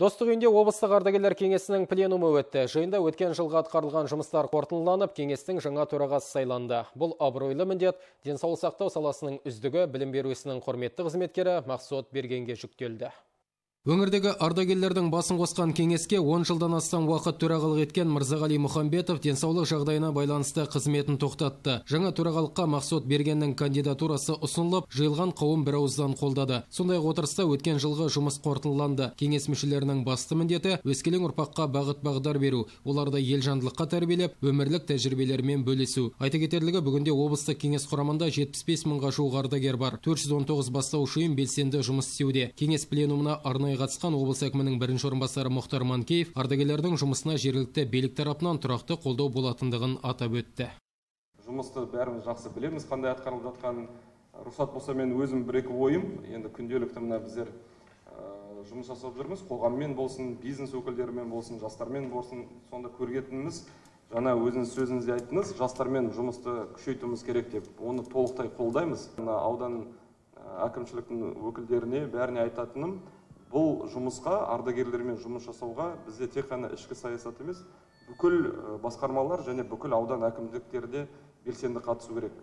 Достық үйінде облыстық ардагерлер кеңесінің пленумы өтті. Жиында өткен жылға атқарылған жұмыстар қорытындыланып, кеңестің жаңа төрағасы сайланды. Бұл абыройлы міндет денсаулық сақтау саласының үздігі білім беру ісінің құрметті қызметкері Мақсотбергенге жүктелді. Өңірдегі ардагерлердің басын қосқан кеңеске 10 жылдан астам уақыт төрағалық еткен Мұрзағали Мұхамбетов денсаулық жағдайына байланысты қызметін тоқтатты. Жаңа төрағалыққа Мақсотбергеннің кандидатурасы ұсынылып, жиылған қауым бірауыздан қолдады. Сондай-ақ отырыста өткен жылғы жұмыс қорытындыланды. Кеңес мүшелерінің басты міндеті өскелең ұрпаққа бағыт-бағдар беру, оларды елжандылыққа тәрбиелеп, өмірлік тәжірибелермен бөлісу. Айта кетерлігі, бүгінде облыстық кеңес құрамында 75 мыңға жуық ардагер бар. 419 бастаушы ұйым белсенді жұмыс істеуде. Кеңес пленумына қатысқан облыс әкімінің бірінші орынбасары Мұхтар Манкеев ардагерлердің жұмысына жергілікті билік тарапынан тұрақты қолдау болатындығын атап өтті. Жұмысты бәріміз жақсы білеміз, қандай атқарылып жатқанын. Рұқсат болса мен өзім бір-екі ойым, енді күнделікті мына біздер жұмыс жасап жүрміз, қоғаммен болсын, бизнес өкілдерімен болсын, жастармен болсын, сонда көргеніміз, жаңа өзіңіз сөзіңізде айттыңыз, жастармен жұмысты күшейтуіміз керек деп. Оны толықтай қолдаймыз. Мына аудан әкімшіліктің өкілдеріне бәріне айтатыным, бұл жұмысқа, ардагерлермен жұмыс жасауға бізде тек қана ішкі саясат емес, бүкіл басқармалар және бүкіл аудан әкімдіктері де белсенді қатысу керек.